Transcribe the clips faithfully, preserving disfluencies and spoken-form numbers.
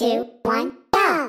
two, one, go!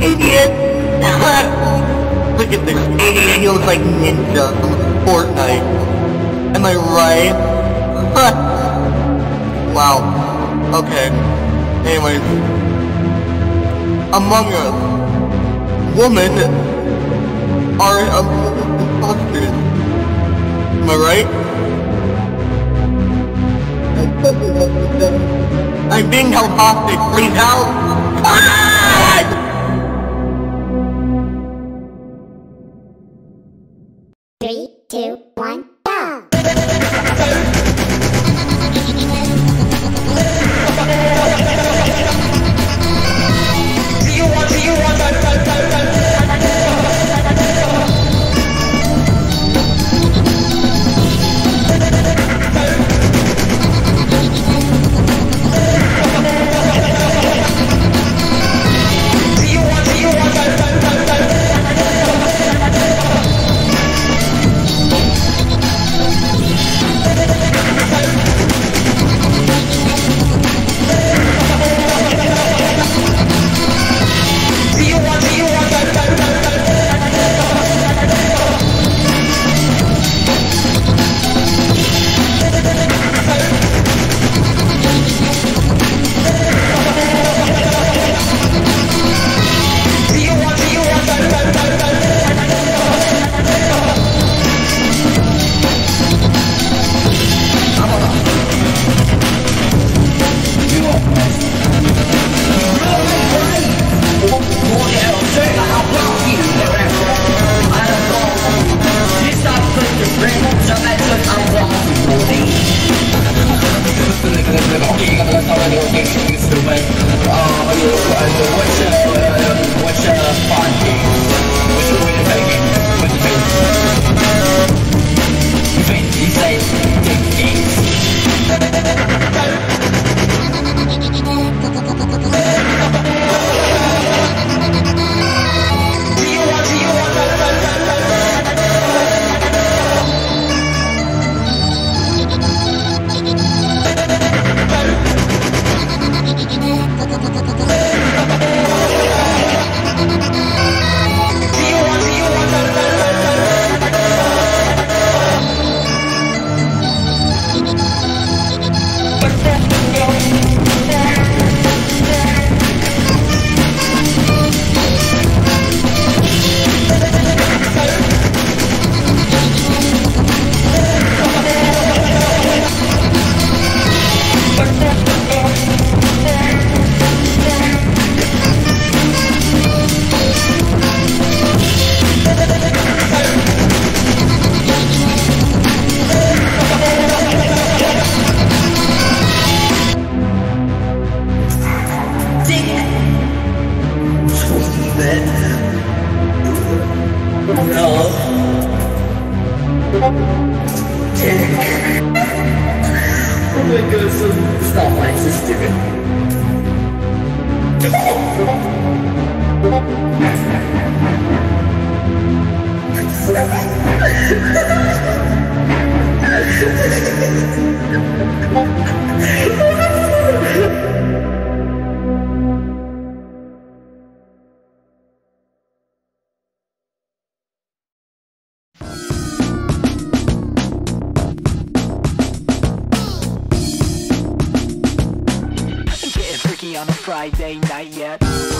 Idiot! Look at this idiot, he looks like Ninja from Fortnite. Am I right? Wow. Okay. Anyways. Among Us. Women are um, monsters. Am I right? I'm being held hostage. Please help! Ah! three, two, one. Friday night yet.